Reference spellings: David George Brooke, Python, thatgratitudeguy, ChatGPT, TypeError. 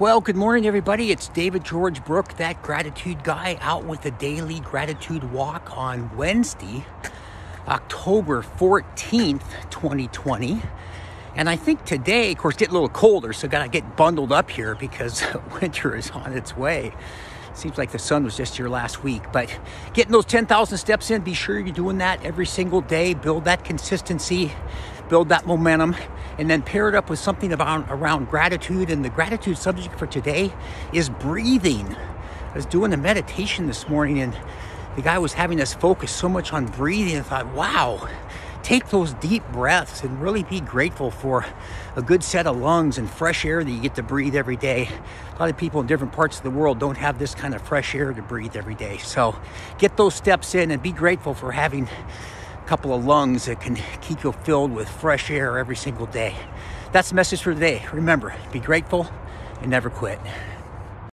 Well, good morning, everybody. It's David George Brooke, That Gratitude Guy, out with a daily gratitude walk on Wednesday, October 14th, 2020. And I think today, of course, getting a little colder, so got to get bundled up here because winter is on its way. Seems like the sun was just here last week, but getting those 10,000 steps in, be sure you're doing that every single day. Build that consistency, build that momentum, and then pair it up with something around gratitude. And the gratitude subject for today is breathing. I was doing a meditation this morning, and the guy was having us focus so much on breathing. I thought, wow, take those deep breaths and really be grateful for a good set of lungs and fresh air that you get to breathe every day. A lot of people in different parts of the world don't have this kind of fresh air to breathe every day. So get those steps in and be grateful for having a couple of lungs that can keep you filled with fresh air every single day. That's the message for today. Remember, be grateful and never quit.